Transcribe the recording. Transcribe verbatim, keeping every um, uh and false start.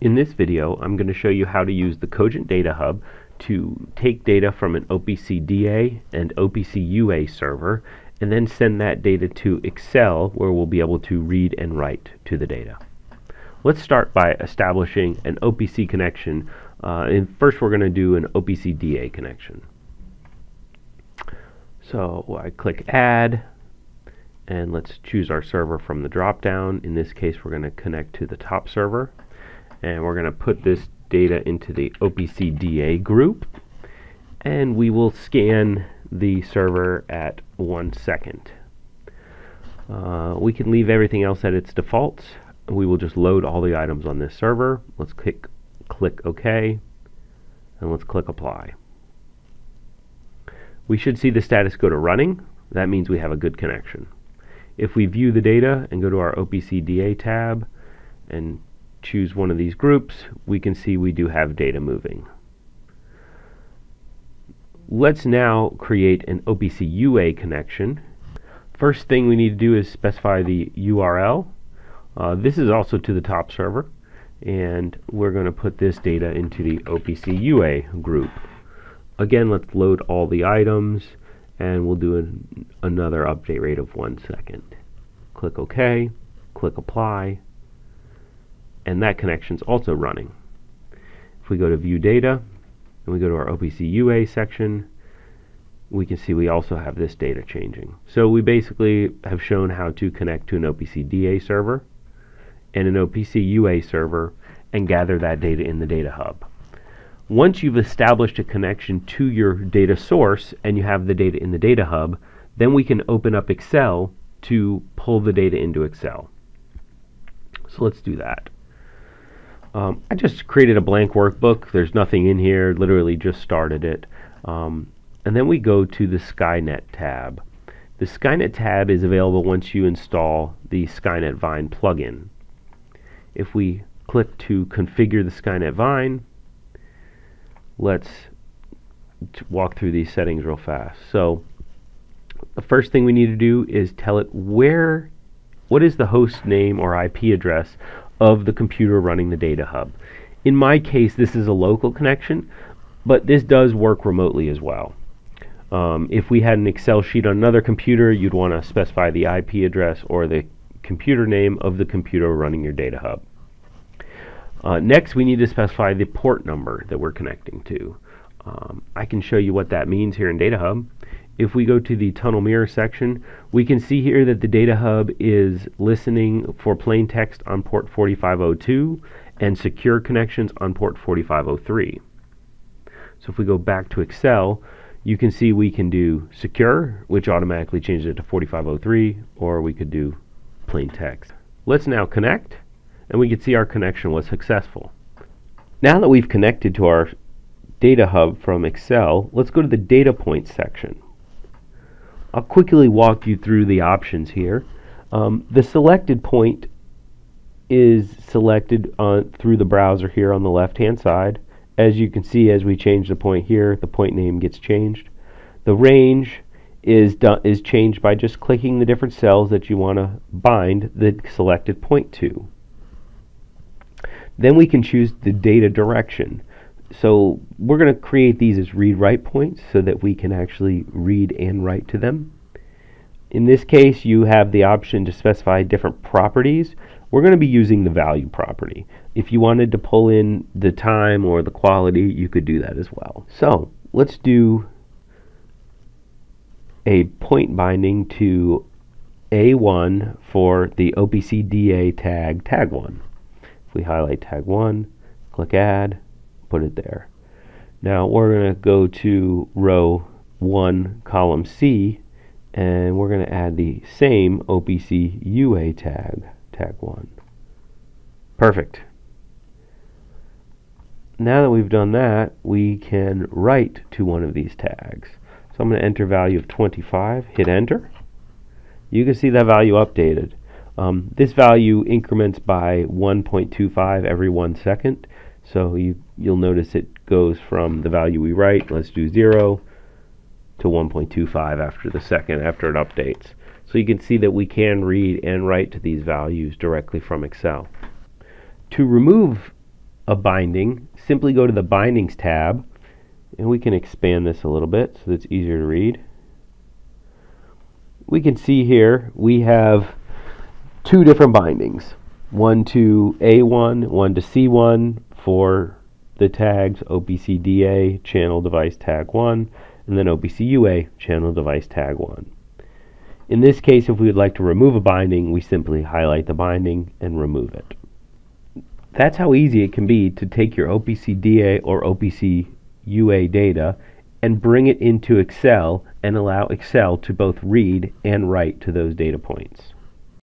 In this video, I'm going to show you how to use the Cogent DataHub to take data from an O P C D A and O P C U A server and then send that data to Excel, where we'll be able to read and write to the data. Let's start by establishing an O P C connection, uh, and first we're going to do an O P C D A connection. So I click Add, and let's choose our server from the drop down. In this case, we're going to connect to the top server, and we're going to put this data into the O P C D A group, and we will scan the server at one second. Uh, we can leave everything else at its defaults. We will just load all the items on this server. Let's click, click OK, and let's click Apply. We should see the status go to running. That means we have a good connection. If we view the data and go to our O P C D A tab and choose one of these groups, we can see we do have data moving. Let's now create an O P C U A connection. First thing we need to do is specify the U R L. Uh, this is also to the top server, and we're going to put this data into the O P C U A group. Again, let's load all the items, and we'll do an, another update rate of one second. Click OK, click Apply, and that connection's also running. If we go to View Data, and we go to our O P C U A section, we can see we also have this data changing. So we basically have shown how to connect to an O P C D A server and an O P C U A server and gather that data in the Data Hub. Once you've established a connection to your data source and you have the data in the Data Hub, then we can open up Excel to pull the data into Excel. So let's do that. Um, I just created a blank workbook. There's nothing in here, literally just started it. Um, and then we go to the Skynet tab. The Skynet tab is available once you install the Skynet Vine plugin. If we click to configure the Skynet Vine, let's walk through these settings real fast. So the first thing we need to do is tell it where, what is the host name or I P address of the computer running the Data Hub. In my case, this is a local connection, but this does work remotely as well. Um, if we had an Excel sheet on another computer, you'd want to specify the I P address or the computer name of the computer running your Data Hub. Uh, next, we need to specify the port number that we're connecting to. Um, I can show you what that means here in Data Hub. If we go to the tunnel mirror section, we can see here that the Data Hub is listening for plain text on port forty-five oh two and secure connections on port forty-five oh three. So if we go back to Excel, you can see we can do secure, which automatically changes it to forty-five oh three, or we could do plain text. Let's now connect, and we can see our connection was successful. Now that we've connected to our Data Hub from Excel, let's go to the data points section. I'll quickly walk you through the options here. Um, the selected point is selected on, through the browser here on the left-hand side. As you can see, as we change the point here, the point name gets changed. The range is, done, is changed by just clicking the different cells that you want to bind the selected point to. Then we can choose the data direction. So we're going to create these as read-write points so that we can actually read and write to them. In this case, you have the option to specify different properties. We're going to be using the value property. If you wanted to pull in the time or the quality, you could do that as well. So let's do a point binding to A one for the O P C D A tag, tag one. If we highlight tag one, click Add, put it there. Now we're going to go to row one, column C, and we're going to add the same O P C U A tag, tag one. Perfect. Now that we've done that, we can write to one of these tags. So I'm going to enter value of twenty-five, hit enter. You can see that value updated. Um, this value increments by one point two five every one second. So you, you'll notice it goes from the value we write, let's do zero, to one point two five after the second, after it updates. So you can see that we can read and write to these values directly from Excel. To remove a binding, simply go to the Bindings tab, and we can expand this a little bit so that it's easier to read. We can see here we have two different bindings, one to A one, one to C one for the tags O P C D A, channel device tag one, and then O P C U A, channel device tag one. In this case, if we would like to remove a binding, we simply highlight the binding and remove it. That's how easy it can be to take your O P C D A or O P C U A data and bring it into Excel and allow Excel to both read and write to those data points.